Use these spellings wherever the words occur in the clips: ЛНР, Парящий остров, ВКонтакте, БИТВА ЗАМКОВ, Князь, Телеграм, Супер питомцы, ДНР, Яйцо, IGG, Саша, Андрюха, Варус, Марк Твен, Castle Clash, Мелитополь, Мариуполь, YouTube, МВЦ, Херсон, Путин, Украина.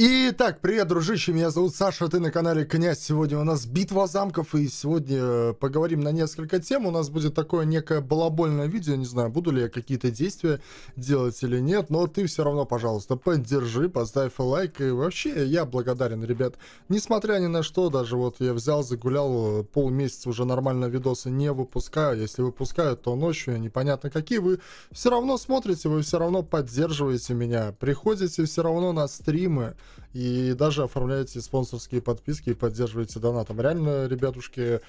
Итак, привет, дружище, меня зовут Саша, ты на канале Князь. Сегодня у нас битва замков, и сегодня поговорим на несколько тем. У нас будет такое некое балабольное видео, не знаю, буду ли я какие-то действия делать или нет, но ты все равно, пожалуйста, поддержи, поставь лайк, и вообще я благодарен, ребят. Несмотря ни на что, даже вот я взял, загулял, полмесяца уже нормально видосы не выпускаю, если выпускаю, то ночью, непонятно какие, вы все равно смотрите, вы все равно поддерживаете меня, приходите все равно на стримы. И даже оформляете спонсорские подписки и поддерживаете донатом. Реально, ребятушки,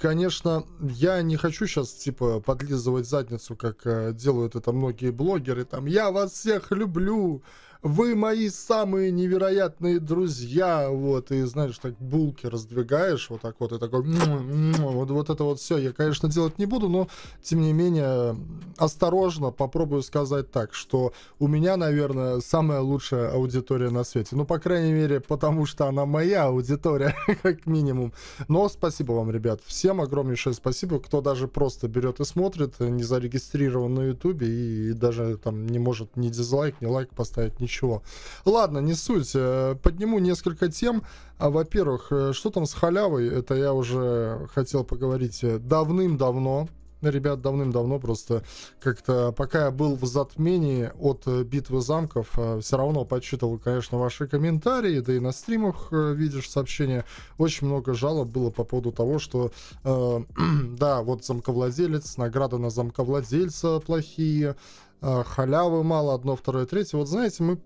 конечно, я не хочу сейчас, типа, подлизывать задницу, как делают это многие блогеры. Там, я вас всех люблю, вы мои самые невероятные друзья. Вот, и, знаешь, так булки раздвигаешь, вот так вот, и такой... Вот это вот все я, конечно, делать не буду, но, тем не менее, осторожно попробую сказать так, что у меня, наверное, самая лучшая аудитория на свете. Ну, по крайней мере, потому что она моя аудитория, как минимум. Но спасибо вам, ребят. Всем огромнейшее спасибо, кто даже просто берет и смотрит, не зарегистрирован на ютубе и даже там не может ни дизлайк, ни лайк поставить, ничего. Ладно, не суть. Подниму несколько тем. Во-первых, что там с халявой? Это я уже хотел поговорить давным-давно. Ребят, давным-давно просто как-то, пока я был в затмении от битвы замков, все равно подсчитывал, конечно, ваши комментарии, да и на стримах видишь сообщения. Очень много жалоб было по поводу того, что, да, вот замковладелец, награда на замковладельца плохие, халявы мало, одно, второе, третье. Вот знаете, мы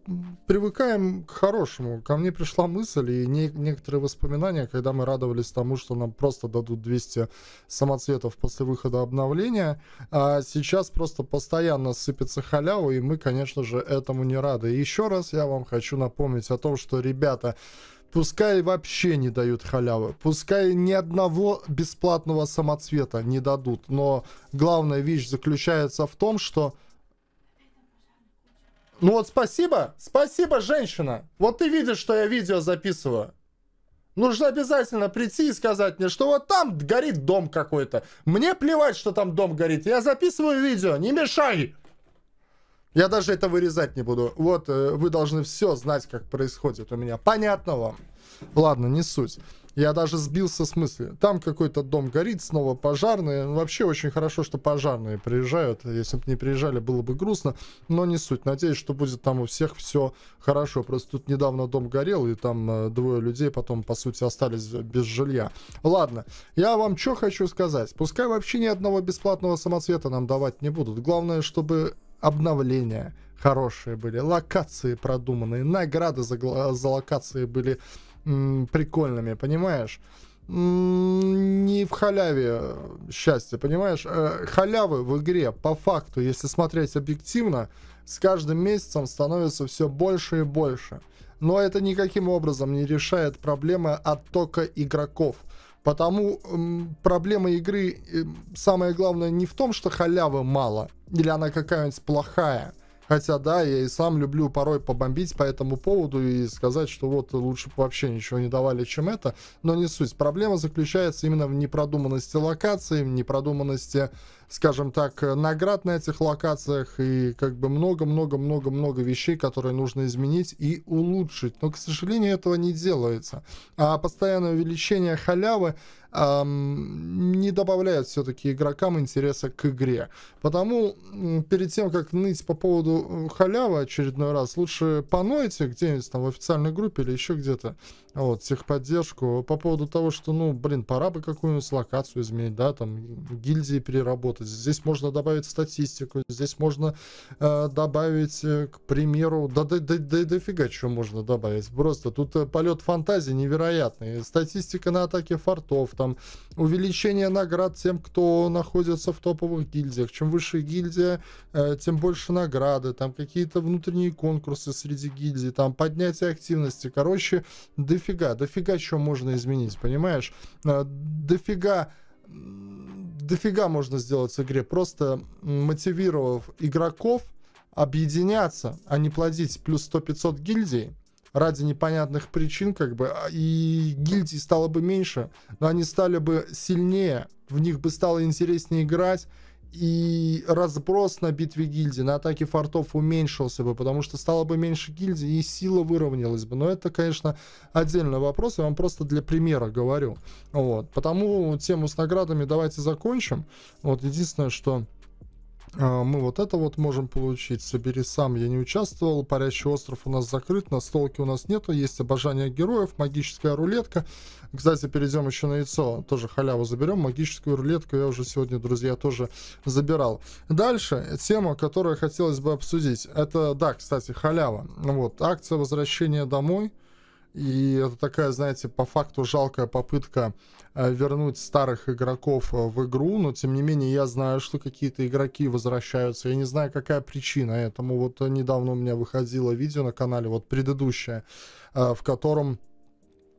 привыкаем к хорошему. Ко мне пришла мысль и некоторые воспоминания, когда мы радовались тому, что нам просто дадут 200 самоцветов после выхода обновления, а сейчас просто постоянно сыпется халява, и мы, конечно же, этому не рады. И еще раз я вам хочу напомнить о том, что, ребята, пускай вообще не дают халявы, пускай ни одного бесплатного самоцвета не дадут, но главная вещь заключается в том, что... Ну вот спасибо, спасибо, женщина. Вот ты видишь, что я видео записываю. Нужно обязательно прийти и сказать мне, что вот там горит дом какой-то. Мне плевать, что там дом горит. Я записываю видео, не мешай. Я даже это вырезать не буду. Вот, вы должны все знать, как происходит у меня. Понятно вам? Ладно, не суть. Я даже сбился с мысли. Там какой-то дом горит, снова пожарные. Вообще очень хорошо, что пожарные приезжают. Если бы не приезжали, было бы грустно. Но не суть. Надеюсь, что будет там у всех все хорошо. Просто тут недавно дом горел, и там двое людей потом, по сути, остались без жилья. Ладно. Я вам что хочу сказать. Пускай вообще ни одного бесплатного самоцвета нам давать не будут. Главное, чтобы обновления хорошие были. Локации продуманные. Награды за локации были... прикольными, понимаешь? Не в халяве счастье, понимаешь? Халявы в игре, по факту, если смотреть объективно, с каждым месяцем становится все больше и больше. Но это никаким образом не решает проблемы оттока игроков. Потому проблема игры, самое главное, не в том, что халявы мало, или она какая-нибудь плохая. Хотя, да, я и сам люблю порой побомбить по этому поводу и сказать, что вот лучше бы вообще ничего не давали, чем это. Но не суть. Проблема заключается именно в непродуманности локаций, в непродуманности, скажем так, наград на этих локациях и как бы много-много-много-много вещей, которые нужно изменить и улучшить. Но, к сожалению, этого не делается. А постоянное увеличение халявы не добавляет все-таки игрокам интереса к игре. Потому перед тем, как ныть по поводу халявы очередной раз, лучше понойте где-нибудь там в официальной группе или еще где-то, вот, техподдержку, по поводу того, что, ну, блин, пора бы какую-нибудь локацию изменить, да, там, гильдии переработать. Здесь можно добавить статистику, здесь можно добавить, к примеру, дофига чего можно добавить. Просто тут полет фантазии невероятный. Статистика на атаке фортов, там, увеличение наград тем, кто находится в топовых гильдиях. Чем выше гильдия, тем больше награды, там, какие-то внутренние конкурсы среди гильдий, там, поднятие активности. Короче, дофига чего можно изменить, понимаешь? Дофига можно сделать в игре, просто мотивировав игроков объединяться, а не плодить плюс 100-500 гильдий ради непонятных причин, как бы, и гильдий стало бы меньше, но они стали бы сильнее, в них бы стало интереснее играть, и разброс на битве гильдии, на атаке фортов уменьшился бы, потому что стало бы меньше гильдии и сила выровнялась бы. Но это, конечно, отдельный вопрос, я вам просто для примера говорю. Вот. Потому тему с наградами давайте закончим. Вот единственное, что мы вот это вот можем получить. Собери сам, я не участвовал. Парящий остров у нас закрыт, настолки у нас нету. Есть обожание героев, магическая рулетка. Кстати, перейдем еще на яйцо. Тоже халяву заберем. Магическую рулетку я уже сегодня, друзья, тоже забирал. Дальше тема, которую хотелось бы обсудить. Это, да, кстати, халява. Вот, акция возвращения домой. И это такая, знаете, по факту жалкая попытка вернуть старых игроков в игру. Но, тем не менее, я знаю, что какие-то игроки возвращаются. Я не знаю, какая причина этому. Вот недавно у меня выходило видео на канале, вот предыдущее, в котором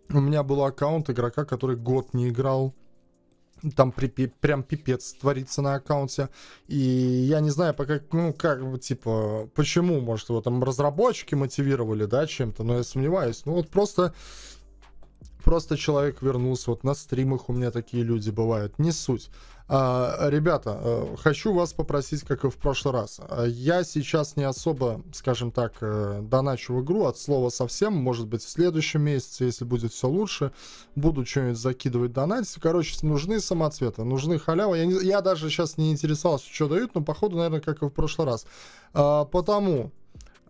у меня был аккаунт игрока, который год не играл. Там прям пипец творится на аккаунте. И я не знаю, пока, ну, как, типа, почему, может, его там разработчики мотивировали, да, чем-то, но я сомневаюсь. Ну, вот просто человек вернулся. Вот на стримах у меня такие люди бывают. Не суть. Ребята, хочу вас попросить, как и в прошлый раз. Я сейчас не особо, скажем так, доначу в игру от слова совсем. Может быть, в следующем месяце, если будет все лучше, буду что-нибудь закидывать, донатить. Короче, нужны самоцветы, нужны халявы. Я даже сейчас не интересовался, что дают, но походу, наверное, как и в прошлый раз. Потому...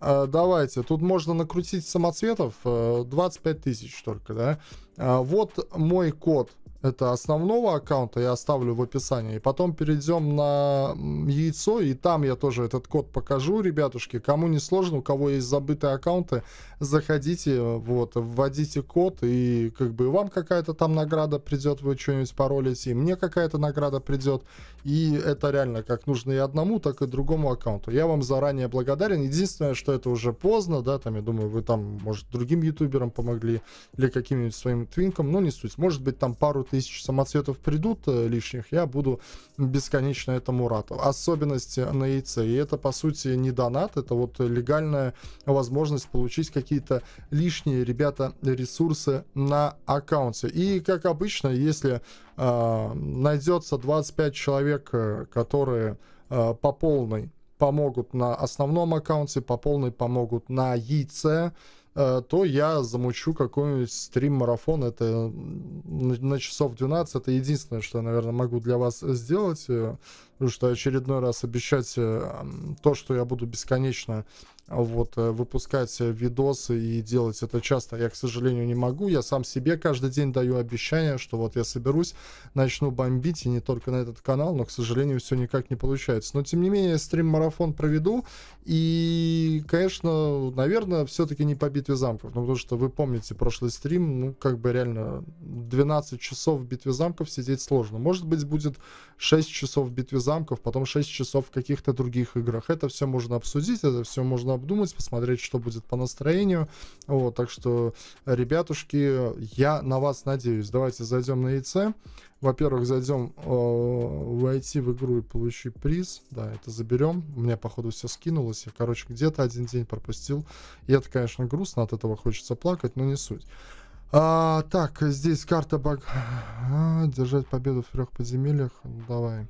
Давайте, тут можно накрутить самоцветов 25 тысяч только, да. Вот мой код, это основного аккаунта, я оставлю в описании. И потом перейдем на яйцо, и там я тоже этот код покажу, ребятушки. Кому не сложно, у кого есть забытые аккаунты, заходите, вот, вводите код, и как бы вам какая-то там награда придет, вы что-нибудь паролите, и мне какая-то награда придет. И это реально как нужно и одному, так и другому аккаунту. Я вам заранее благодарен. Единственное, что это уже поздно, да, там, я думаю, вы там, может, другим ютуберам помогли или каким-нибудь своим твинкам, но не суть. Может быть, там пару тысяч самоцветов придут лишних, я буду бесконечно этому рад. Особенности на яйце. И это, по сути, не донат, это вот легальная возможность получить какие-то лишние, ребята, ресурсы на аккаунте. И, как обычно, если найдется 25 человек, которые по полной помогут на основном аккаунте, по полной помогут на яйце, то я замучу какой-нибудь стрим-марафон. Это на часов 12. Это единственное, что я, наверное, могу для вас сделать. Потому что очередной раз обещать то, что я буду бесконечно вот выпускать видосы и делать это часто, я, к сожалению, не могу. Я сам себе каждый день даю обещание, что вот я соберусь, начну бомбить, и не только на этот канал, но, к сожалению, все никак не получается. Но, тем не менее, стрим-марафон проведу, и, конечно, наверное, все-таки не по битве замков, ну, потому что вы помните прошлый стрим, ну, как бы реально 12 часов в битве замков сидеть сложно. Может быть, будет 6 часов в битве замков, потом 6 часов в каких-то других играх. Это все можно обсудить, это все можно обдумать, посмотреть, что будет по настроению. Вот, так что, ребятушки, я на вас надеюсь. Давайте зайдем на яйце. Во-первых, зайдем войти в игру и получи приз. Да, это заберем. У меня, походу, все скинулось. Я, короче, где-то один день пропустил. И это, конечно, грустно. От этого хочется плакать, но не суть. Так, здесь карта баг... Держать победу в 3 подземельях. Давай.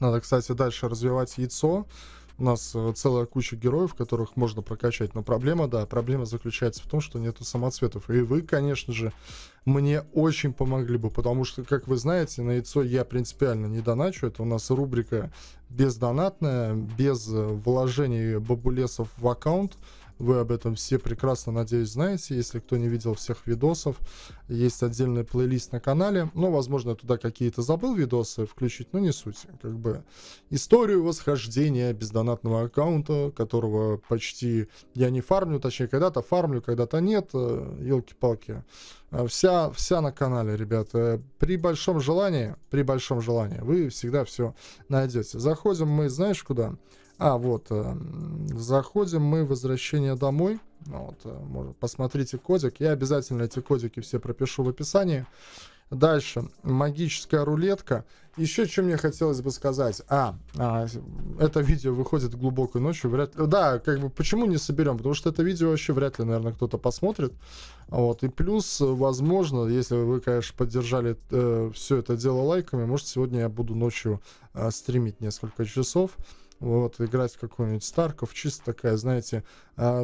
Надо, кстати, дальше развивать яйцо. У нас целая куча героев, которых можно прокачать. Но проблема, да, проблема заключается в том, что нету самоцветов. И вы, конечно же, мне очень помогли бы. Потому что, как вы знаете, на яйцо я принципиально не доначу. Это у нас рубрика бездонатная, без вложений бабулесов в аккаунт. Вы об этом все прекрасно, надеюсь, знаете. Если кто не видел всех видосов, есть отдельный плейлист на канале. Но, возможно, я туда какие-то забыл видосы включить, но не суть. Как бы историю восхождения бездонатного аккаунта, которого почти я не фармлю. Точнее, когда-то фармлю, когда-то нет. Елки-палки. Вся на канале, ребята. При большом желании, вы всегда все найдете. Заходим мы, знаешь, куда? Вот, заходим мы в возвращение домой. Вот, посмотрите кодик. Я обязательно эти кодики все пропишу в описании. Дальше. Магическая рулетка. Еще что мне хотелось бы сказать. Это видео выходит глубокой ночью. Вряд ли... Да, как бы почему не соберем? Потому что это видео вообще вряд ли, наверное, кто-то посмотрит. Вот. И плюс, возможно, если вы, конечно, поддержали все это дело лайками, может, сегодня я буду ночью стримить несколько часов. Вот, играть в какую-нибудь Старков. Чисто такая, знаете,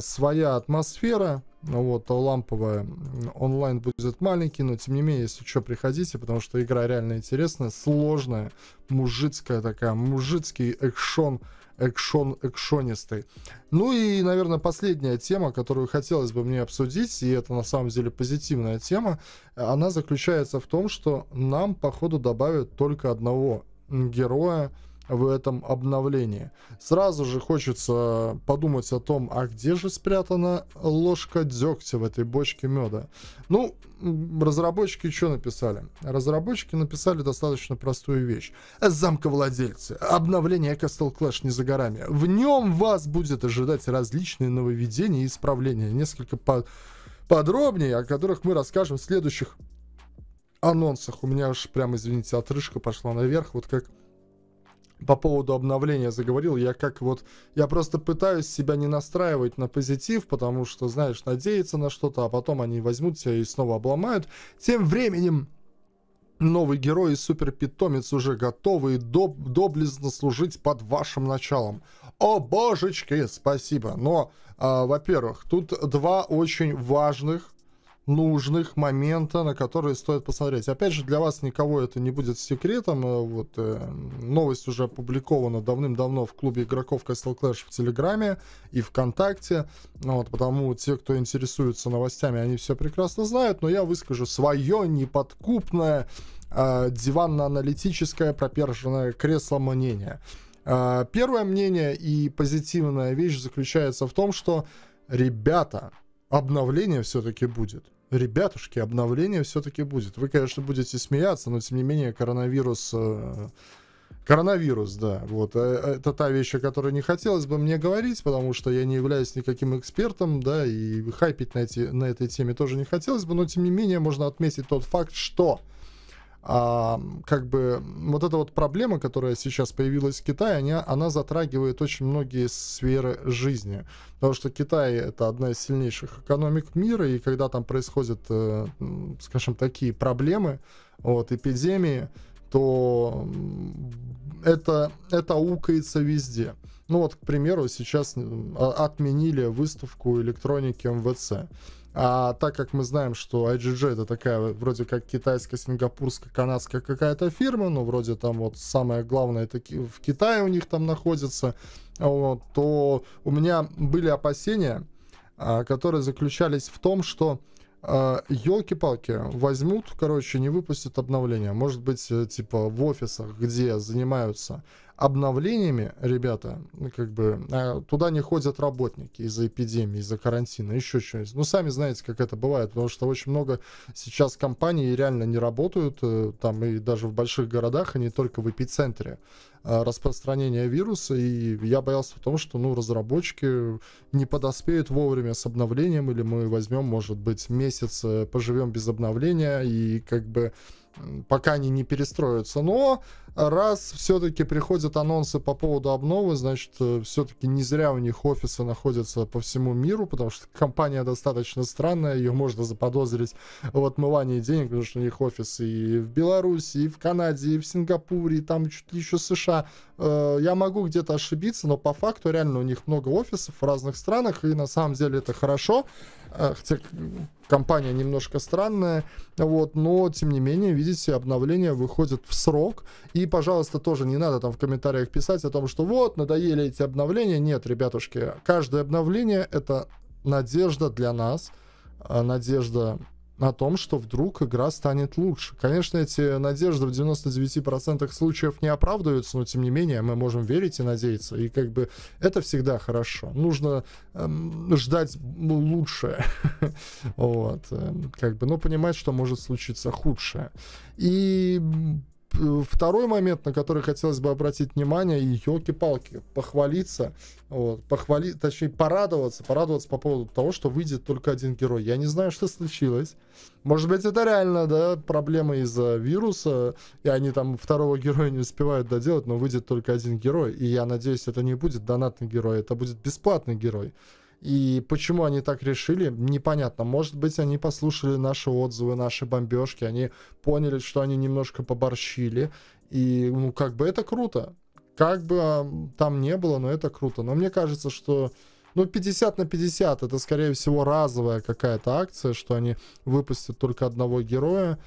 своя атмосфера. Вот, ламповая. Онлайн будет маленький, но тем не менее, если что, приходите, потому что игра реально интересная, сложная, мужицкая такая, мужицкий экшон, экшонистый. Ну и, наверное, последняя тема, которую хотелось бы мне обсудить, и это на самом деле позитивная тема, она заключается в том, что нам, походу, добавят только одного героя в этом обновлении. Сразу же хочется подумать о том, а где же спрятана ложка дегтя в этой бочке меда. Ну, разработчики что написали? Разработчики написали достаточно простую вещь. Замков-владельцы, обновление Castle Clash не за горами. В нем вас будет ожидать различные нововведения и исправления. Несколько подробнее, о которых мы расскажем в следующих анонсах. У меня аж прям, извините, отрыжка пошла наверх, вот как по поводу обновления заговорил, я просто пытаюсь себя не настраивать на позитив, потому что, знаешь, надеяться на что-то, а потом они возьмут тебя и снова обломают. Тем временем новый герой и суперпитомец уже готовы и доблестно служить под вашим началом. О, божечки, спасибо. Но, во-первых, тут два очень важных, нужных момента, на которые стоит посмотреть. Опять же, для вас никого это не будет секретом. Вот, новость уже опубликована давным-давно в клубе игроков Castle Clash в Телеграме и ВКонтакте. Вот, потому те, кто интересуется новостями, они все прекрасно знают. Но я выскажу свое неподкупное диванно-аналитическое проперженное кресло мнение. Первое мнение и позитивная вещь заключается в том, что, ребята, обновление все-таки будет. Ребятушки, обновление все-таки будет. Вы, конечно, будете смеяться, но, тем не менее, коронавирус, да. Вот. Это та вещь, о которой не хотелось бы мне говорить, потому что я не являюсь никаким экспертом, да, и хайпить на этой теме тоже не хотелось бы, но, тем не менее, можно отметить тот факт, что как бы вот эта вот проблема, которая сейчас появилась в Китае, она затрагивает очень многие сферы жизни. Потому что Китай — это одна из сильнейших экономик мира, и когда там происходят, скажем, такие проблемы, вот, эпидемии, то это аукается везде. Ну вот, к примеру, сейчас отменили выставку электроники МВЦ. А так как мы знаем, что IGG это такая вроде как китайская, сингапурская, канадская какая-то фирма, но вроде там вот самое главное это в Китае у них там находится, вот, то у меня были опасения, которые заключались в том, что елки-палки, возьмут, короче, не выпустят обновления. Может быть, типа в офисах, где занимаются обновлениями, ребята, как бы туда не ходят работники из-за эпидемии, из-за карантина, еще что-нибудь. Ну, сами знаете, как это бывает, потому что очень много сейчас компаний реально не работают, там и даже в больших городах, а не только в эпицентре распространения вируса. И я боялся в том, что, ну, разработчики не подоспеют вовремя с обновлением, или мы возьмем, может быть, месяц, поживем без обновления, и как бы пока они не перестроятся. Но раз все-таки приходят анонсы по поводу обновы, значит, все-таки не зря у них офисы находятся по всему миру, потому что компания достаточно странная, ее можно заподозрить в отмывании денег, потому что у них офисы и в Беларуси, и в Канаде, и в Сингапуре, и там чуть ли еще США. Я могу где-то ошибиться, но по факту реально у них много офисов в разных странах, и на самом деле это хорошо, хотя компания немножко странная, вот, но тем не менее, видите, обновление выходит в срок. И, пожалуйста, тоже не надо там в комментариях писать о том, что вот, надоели эти обновления. Нет, ребятушки, каждое обновление — это надежда для нас, надежда о том, что вдруг игра станет лучше. Конечно, эти надежды в 99% случаев не оправдываются, но, тем не менее, мы можем верить и надеяться. И как бы это всегда хорошо. Нужно ждать лучшее. Вот. Как бы, но понимать, что может случиться худшее. И второй момент, на который хотелось бы обратить внимание, и елки-палки, похвалиться, вот, точнее порадоваться по поводу того, что выйдет только один герой. Я не знаю, что случилось. Может быть, это реально, да, проблема из-за вируса, и они там второго героя не успевают доделать, но выйдет только один герой. И я надеюсь, это не будет донатный герой, это будет бесплатный герой. И почему они так решили, непонятно. Может быть, они послушали наши отзывы, наши бомбежки, они поняли, что они немножко поборщили. И, ну, как бы это круто. Как бы там не было, но это круто. Но мне кажется, что, ну, 50 на 50 это, скорее всего, разовая какая-то акция, что они выпустят только одного героя.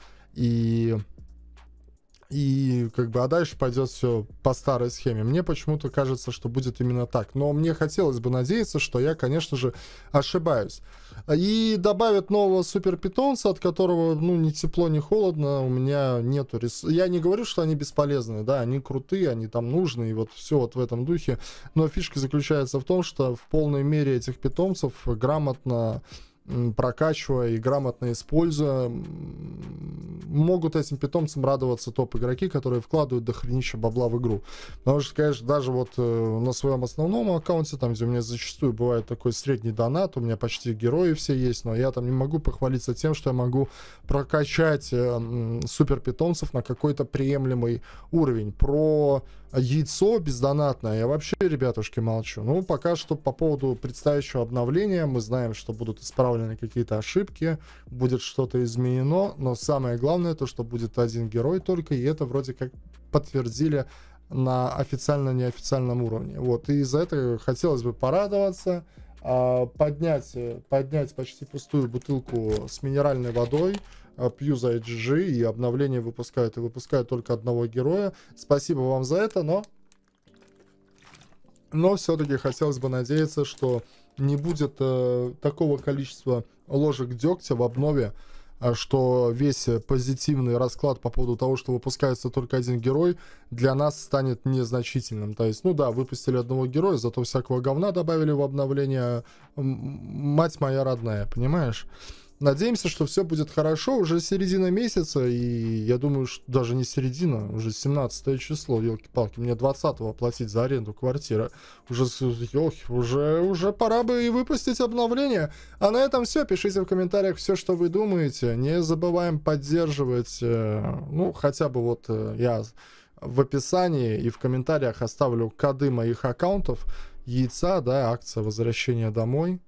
И как бы, а дальше пойдет все по старой схеме. Мне почему-то кажется, что будет именно так. Но мне хотелось бы надеяться, что я, конечно же, ошибаюсь. И добавят нового суперпитомца, от которого, ну, ни тепло, ни холодно. У меня нету ресурсов. Я не говорю, что они бесполезны, да, они крутые, они там нужны, и вот все вот в этом духе. Но фишка заключается в том, что в полной мере этих питомцев грамотно прокачивая и грамотно используя, могут этим питомцам радоваться топ-игроки, которые вкладывают дохренища бабла в игру. Потому что, конечно, даже вот на своем основном аккаунте, там, где у меня зачастую бывает такой средний донат, у меня почти герои все есть, но я там не могу похвалиться тем, что я могу прокачать супер-питомцев на какой-то приемлемый уровень. Про яйцо бездонатное я вообще, ребятушки, молчу. Ну, пока что по поводу предстоящего обновления мы знаем, что будут исправлены какие-то ошибки, будет что-то изменено, но самое главное то, что будет один герой только, и это вроде как подтвердили на официально-неофициальном уровне. Вот, и из-за этого хотелось бы порадоваться, поднять почти пустую бутылку с минеральной водой. Пью за IGG, и обновление выпускают, и выпускают только одного героя. Спасибо вам за это, но все-таки хотелось бы надеяться, что не будет такого количества ложек дегтя в обнове, что весь позитивный расклад по поводу того, что выпускается только один герой, для нас станет незначительным. То есть, ну да, выпустили одного героя, зато всякого говна добавили в обновление. Мать моя родная, понимаешь? Надеемся, что все будет хорошо. Уже середина месяца, и я думаю, что даже не середина, уже 17 число, елки-палки. Мне 20-го платить за аренду квартиры. Уже пора бы и выпустить обновление. А на этом все. Пишите в комментариях все, что вы думаете. Не забываем поддерживать, ну, хотя бы вот я в описании и в комментариях оставлю коды моих аккаунтов. Яйца, да, акция возвращения домой.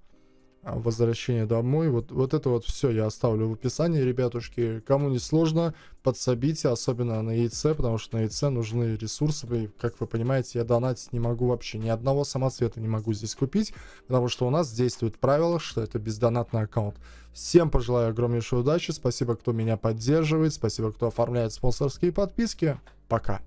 Возвращение домой. Вот это вот все я оставлю в описании, ребятушки. Кому не сложно, подсобите, особенно на яйце, потому что на яйце нужны ресурсы. И, как вы понимаете, я донатить не могу вообще. Ни одного самоцвета не могу здесь купить, потому что у нас действует правило, что это бездонатный аккаунт. Всем пожелаю огромнейшей удачи. Спасибо, кто меня поддерживает. Спасибо, кто оформляет спонсорские подписки. Пока.